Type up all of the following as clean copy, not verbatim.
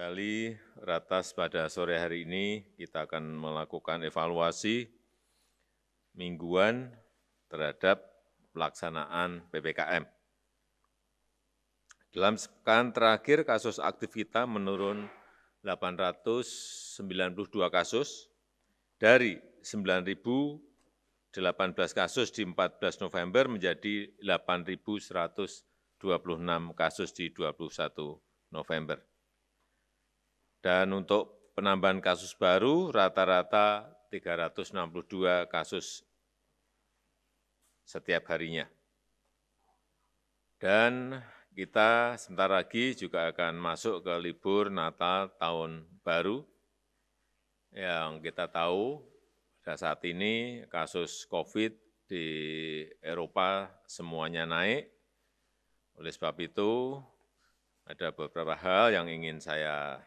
kembali ratas pada sore hari ini, kita akan melakukan evaluasi mingguan terhadap pelaksanaan PPKM. Dalam sepekan terakhir, kasus aktif kita menurun 892 kasus dari 9.018 kasus di 14 November menjadi 8.126 kasus di 21 November. Dan untuk penambahan kasus baru rata-rata 362 kasus setiap harinya. Dan kita sebentar lagi juga akan masuk ke libur Natal Tahun Baru. Yang kita tahu pada saat ini kasus COVID di Eropa semuanya naik. Oleh sebab itu ada beberapa hal yang ingin saya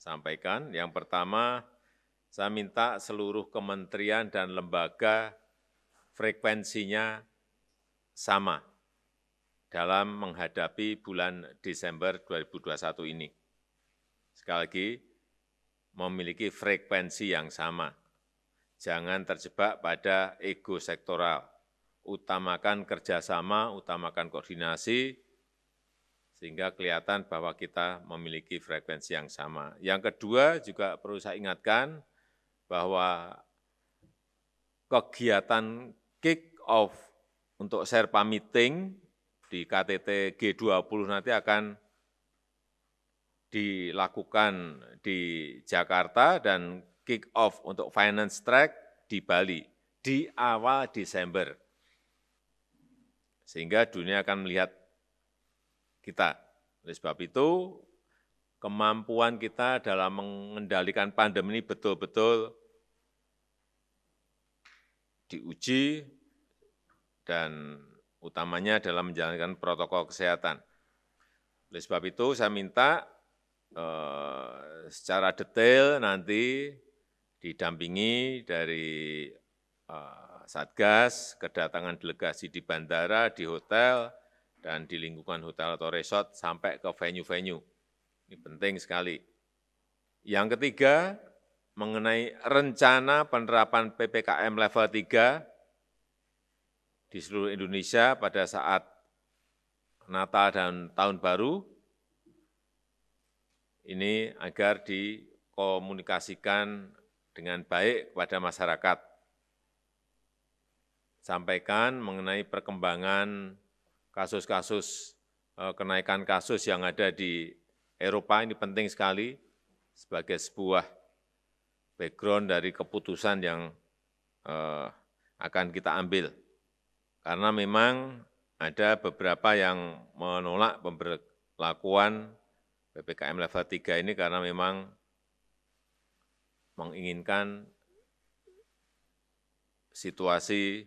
sampaikan. Yang pertama, saya minta seluruh kementerian dan lembaga frekuensinya sama dalam menghadapi bulan Desember 2021 ini. Sekali lagi, memiliki frekuensi yang sama. Jangan terjebak pada ego sektoral. Utamakan kerjasama, utamakan koordinasi, sehingga kelihatan bahwa kita memiliki frekuensi yang sama. Yang kedua juga perlu saya ingatkan bahwa kegiatan kick-off untuk Sherpa Meeting di KTT G20 nanti akan dilakukan di Jakarta dan kick-off untuk Finance Track di Bali di awal Desember. Sehingga dunia akan melihat kita. Oleh sebab itu, kemampuan kita dalam mengendalikan pandemi ini betul-betul diuji dan utamanya dalam menjalankan protokol kesehatan. Oleh sebab itu, saya minta secara detail nanti didampingi dari Satgas, kedatangan delegasi di bandara, di hotel, dan di lingkungan hotel atau resort sampai ke venue-venue. Ini penting sekali. Yang ketiga, mengenai rencana penerapan PPKM level 3, di seluruh Indonesia pada saat Natal dan Tahun Baru, ini agar dikomunikasikan dengan baik kepada masyarakat. Sampaikan mengenai perkembangan kasus-kasus, kenaikan kasus yang ada di Eropa, ini penting sekali sebagai sebuah background dari keputusan yang akan kita ambil. Karena memang ada beberapa yang menolak pemberlakuan PPKM level 3 ini karena memang menginginkan situasi.